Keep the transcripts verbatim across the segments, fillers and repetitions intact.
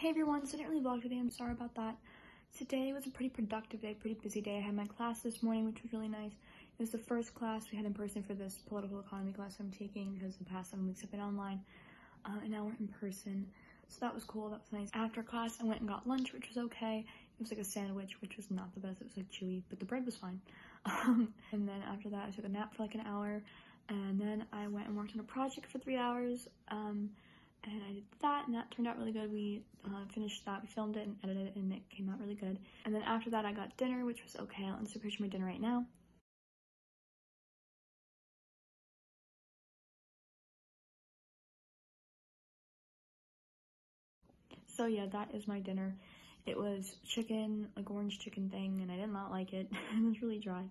Hey everyone, so I didn't really vlog today, I'm sorry about that. Today was a pretty productive day, pretty busy day. I had my class this morning, which was really nice. It was the first class we had in person for this political economy class I'm taking, because the past seven weeks I've been online, uh, and now we're in person. So that was cool, that was nice. After class, I went and got lunch, which was okay. It was like a sandwich, which was not the best, it was like chewy, but the bread was fine. Um, and then after that, I took a nap for like an hour, and then I went and worked on a project for three hours. Um, And I did that, and that turned out really good. We uh, finished that, we filmed it and edited it, and it came out really good. And then after that, I got dinner, which was okay. I'll insert a picture of my dinner right now. So yeah, that is my dinner. It was chicken, like orange chicken thing, and I did not like it. It was really dry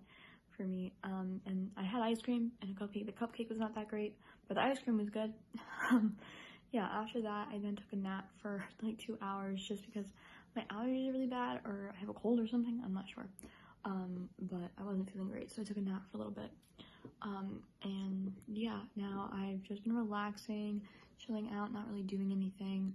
for me. Um, and I had ice cream and a cupcake. The cupcake was not that great, but the ice cream was good. Yeah, after that, I then took a nap for like two hours just because my allergies are really bad, or I have a cold or something, I'm not sure. Um, but I wasn't feeling great, so I took a nap for a little bit. Um, and yeah, now I've just been relaxing, chilling out, not really doing anything.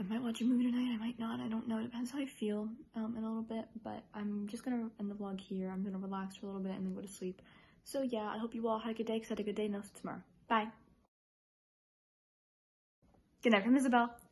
I might watch a movie tonight, I might not, I don't know, it depends how I feel um, in a little bit. But I'm just gonna end the vlog here, I'm gonna relax for a little bit and then go to sleep. So yeah, I hope you all had a good day, because I had a good day, and I'll see you tomorrow. Bye! Good night from Isabel.